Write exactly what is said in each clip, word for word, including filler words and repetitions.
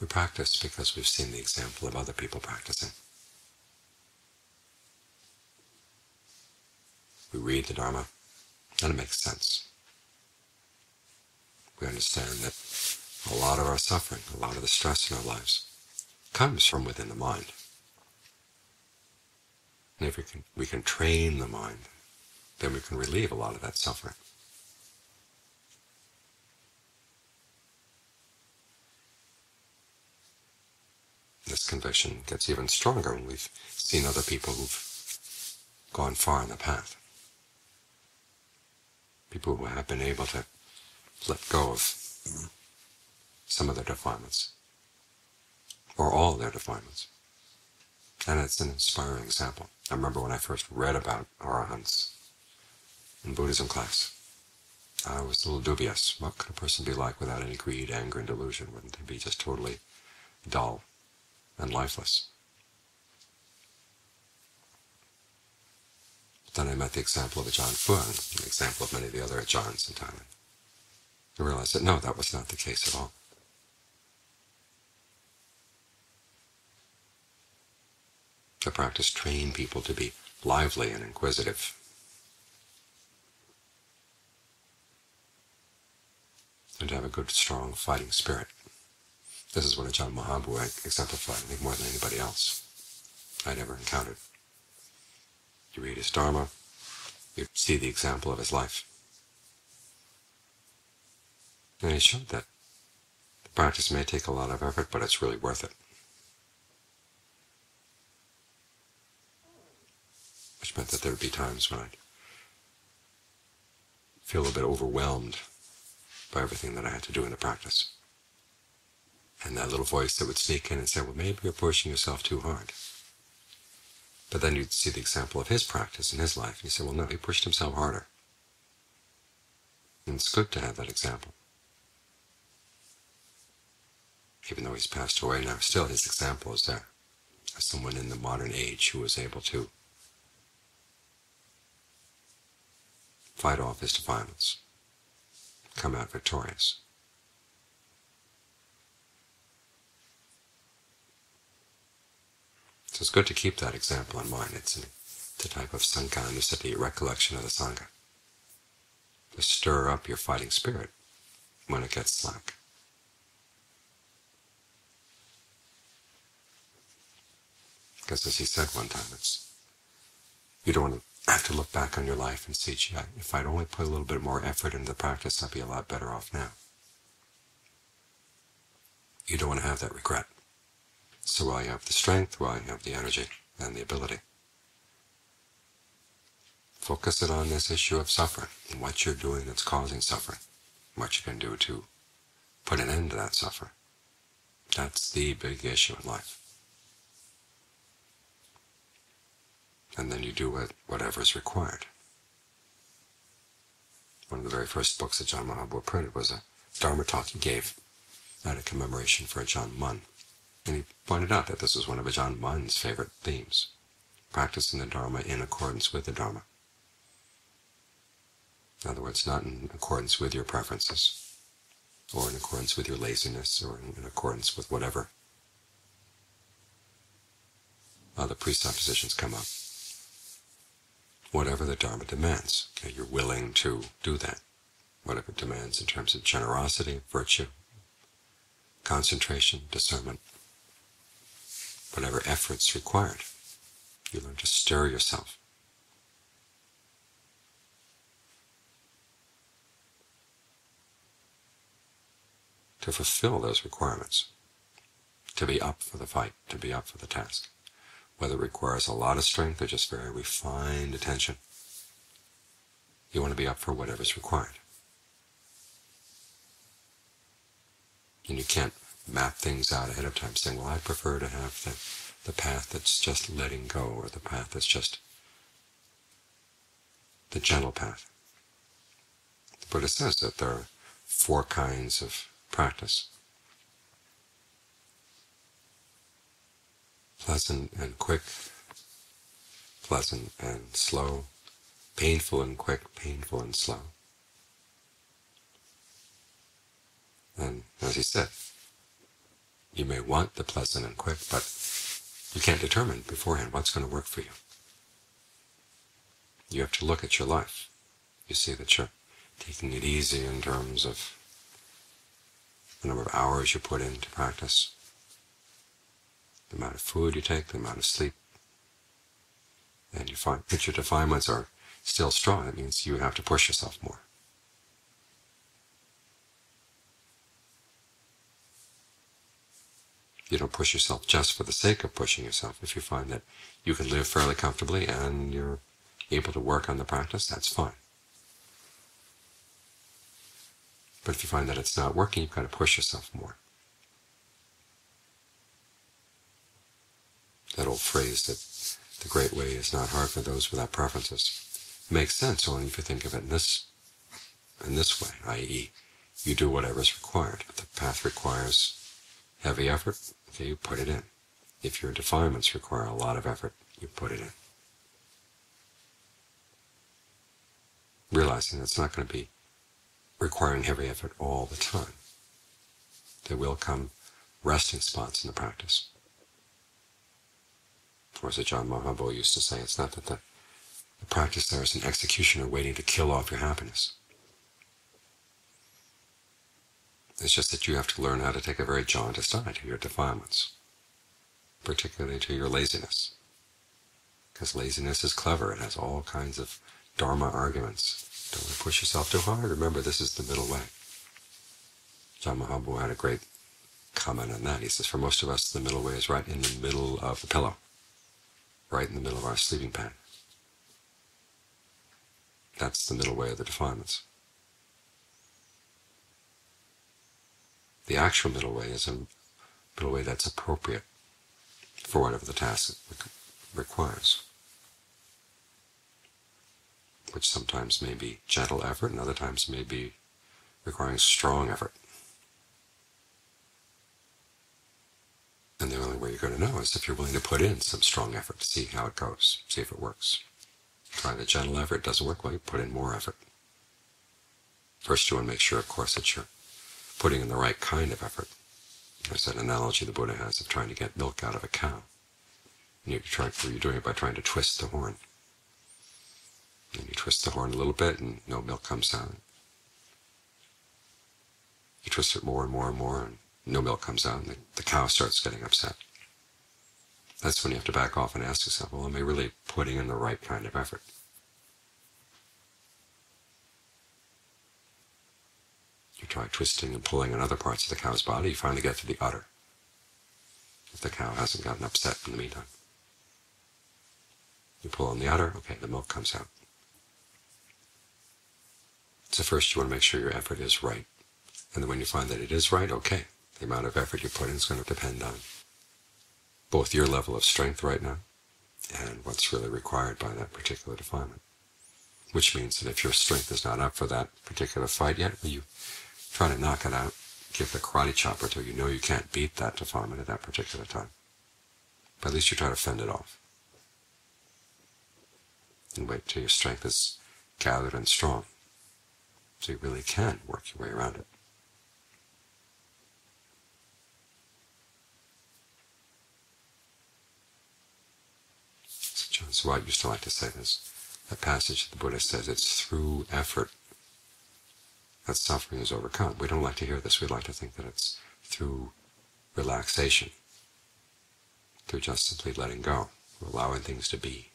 We practice because we've seen the example of other people practicing. We read the Dharma, and it makes sense. We understand that a lot of our suffering, a lot of the stress in our lives, comes from within the mind. And if we can, we can train the mind, then we can relieve a lot of that suffering. This conviction gets even stronger when we've seen other people who've gone far on the path. People who have been able to let go of some of their defilements, or all their defilements. And it's an inspiring example. I remember when I first read about arahants in Buddhism class, I was a little dubious. What could a person be like without any greed, anger, and delusion? Wouldn't they be just totally dull and lifeless? But then I met the example of Ajahn Fuang, the example of many of the other Ajahns in Thailand. I realized that no, that was not the case at all. The practice trained people to be lively and inquisitive. And to have a good, strong fighting spirit. This is what Ajaan Mahā Boowa exemplified, I think, more than anybody else I'd ever encountered. You read his Dharma, you see the example of his life. And he showed that the practice may take a lot of effort, but it's really worth it. Which meant that there would be times when I'd feel a bit overwhelmed by everything that I had to do in the practice. And that little voice that would sneak in and say, well, maybe you're pushing yourself too hard. But then you'd see the example of his practice in his life, and you say, well, no, he pushed himself harder. And it's good to have that example. Even though he's passed away now, still his example is there. As someone in the modern age who was able to fight off his defilements, come out victorious. So it's good to keep that example in mind. It's an, the type of sangha anusati, recollection of the sangha. To stir up your fighting spirit when it gets slack. Because as he said one time, it's you don't want to I have to look back on your life and see, gee, if I'd only put a little bit more effort into the practice, I'd be a lot better off now. You don't want to have that regret. So while you have the strength, while you have the energy and the ability, focus it on this issue of suffering, and what you're doing that's causing suffering, what you can do to put an end to that suffering. That's the big issue in life. And then you do what, whatever is required. One of the very first books that Ajaan Mahā Boowa printed was a Dharma talk he gave at a commemoration for Ajahn Mun. And he pointed out that this was one of Ajahn Mun's favorite themes, practicing the Dharma in accordance with the Dharma. In other words, not in accordance with your preferences, or in accordance with your laziness, or in, in accordance with whatever other presuppositions come up. Whatever the Dharma demands, okay, you're willing to do that. Whatever it demands in terms of generosity, virtue, concentration, discernment, whatever effort's required, you learn to stir yourself. To fulfill those requirements, to be up for the fight, to be up for the task. Whether it requires a lot of strength or just very refined attention, you want to be up for whatever's required. And you can't map things out ahead of time saying, well, I prefer to have the, the path that's just letting go, or the path that's just the gentle path. The Buddha says that there are four kinds of practice: pleasant and quick, pleasant and slow, painful and quick, painful and slow. And as he said, You may want the pleasant and quick, but you can't determine beforehand what's going to work for you. You have to look at your life. You see that you're taking it easy in terms of the number of hours you put into practice, the amount of food you take, the amount of sleep. And you find that your defilements are still strong. It means you have to push yourself more. You don't push yourself just for the sake of pushing yourself. If you find that you can live fairly comfortably and you're able to work on the practice, that's fine. But if you find that it's not working, you've got to push yourself more. That old phrase that the great way is not hard for those without preferences makes sense only if you think of it in this, in this way, that is you do whatever is required. If the path requires heavy effort, okay, you put it in. If your defilements require a lot of effort, you put it in. Realizing that it's not going to be requiring heavy effort all the time. There will come resting spots in the practice. Or as Ajaan Mahā Boowa used to say, it's not that the, the practice there is an executioner waiting to kill off your happiness. It's just that you have to learn how to take a very jaundiced side to your defilements, particularly to your laziness. Because laziness is clever, it has all kinds of Dharma arguments. Don't want to push yourself too hard. Remember, this is the middle way. Ajaan Mahā Boowa had a great comment on that. He says, for most of us, the middle way is right in the middle of the pillow, right in the middle of our sleeping pad. That's the middle way of the defilements. The actual middle way is a middle way that's appropriate for whatever the task requires, which sometimes may be gentle effort and other times may be requiring strong effort. And the only way you're going to know is if you're willing to put in some strong effort to see how it goes, see if it works. Try the gentle effort, doesn't work well, you put in more effort. First you want to make sure, of course, that you're putting in the right kind of effort. There's that analogy the Buddha has of trying to get milk out of a cow. And you're, trying, you're doing it by trying to twist the horn. And you twist the horn a little bit and no milk comes out. You twist it more and more and more and no milk comes out and the, the cow starts getting upset. That's when you have to back off and ask yourself, well, am I really putting in the right kind of effort? You try twisting and pulling on other parts of the cow's body, you finally get to the udder, if the cow hasn't gotten upset in the meantime. You pull on the udder, okay, the milk comes out. So first you want to make sure your effort is right. And then when you find that it is right, okay, the amount of effort you put in is going to depend on both your level of strength right now and what's really required by that particular defilement. Which means that if your strength is not up for that particular fight yet, you try to knock it out, give the karate chop until you know you can't beat that defilement at that particular time. But at least you try to fend it off. And wait till your strength is gathered and strong, so you really can work your way around it. So John Swart used to like to say this, that passage that the Buddha says, it's through effort that suffering is overcome. We don't like to hear this, we like to think that it's through relaxation, through just simply letting go, allowing things to be.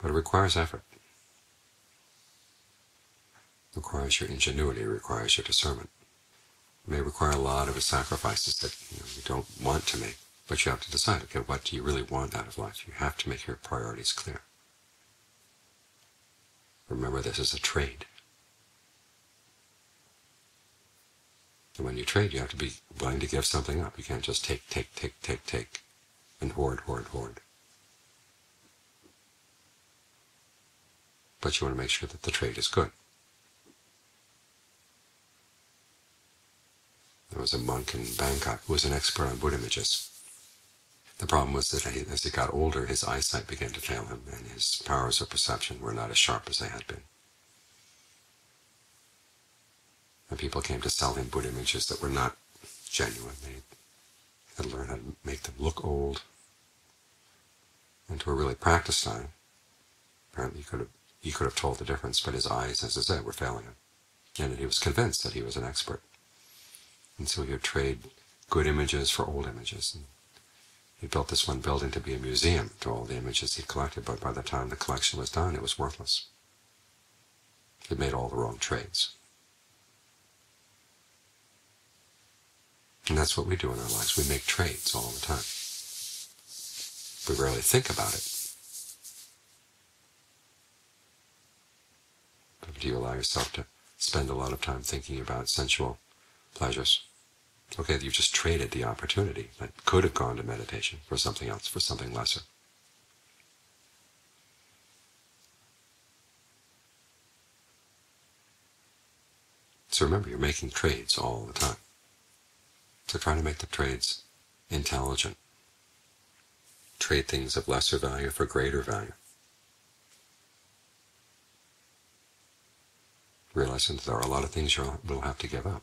But it requires effort. It requires your ingenuity, it requires your discernment. It may require a lot of sacrifices that you, know, you don't want to make, but you have to decide, okay, what do you really want out of life? You have to make your priorities clear. Remember, this is a trade. And when you trade, you have to be willing to give something up. You can't just take, take, take, take, take, and hoard, hoard, hoard. But you want to make sure that the trade is good. There was a monk in Bangkok who was an expert on Buddha images. The problem was that he, as he got older, his eyesight began to fail him, and his powers of perception were not as sharp as they had been. And people came to sell him Buddha images that were not genuine. You gotta learn how to make them look old into a really practiced time. Apparently he could have he could have told the difference, but his eyes, as I said, were failing him. And he was convinced that he was an expert. And so he would trade good images for old images. And he built this one building to be a museum to all the images he collected, but by the time the collection was done, it was worthless. He made all the wrong trades. And that's what we do in our lives. We make trades all the time. We rarely think about it. But do you allow yourself to spend a lot of time thinking about sensual pleasures? Okay, you just traded the opportunity that could have gone to meditation for something else, for something lesser. So remember, you're making trades all the time. So try to make the trades intelligent. Trade things of lesser value for greater value. Realizing that there are a lot of things you will have to give up.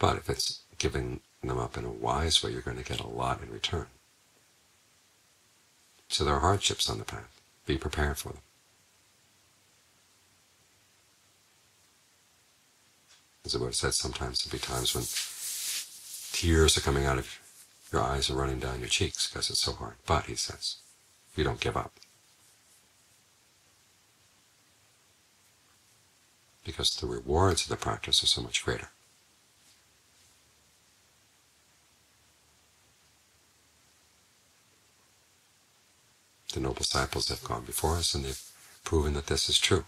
But if it's giving them up in a wise way, you're going to get a lot in return. So there are hardships on the path. Be prepared for them. As the Buddha said, sometimes there'll be times when tears are coming out of your eyes and running down your cheeks because it's so hard. But, he says, you don't give up. Because the rewards of the practice are so much greater. The noble disciples have gone before us and they've proven that this is true.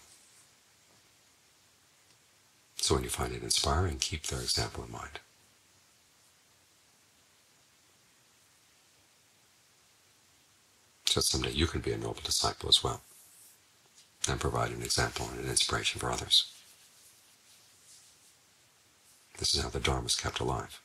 So when you find it inspiring, keep their example in mind. So that someday you can be a noble disciple as well, and provide an example and an inspiration for others. This is how the Dharma is kept alive.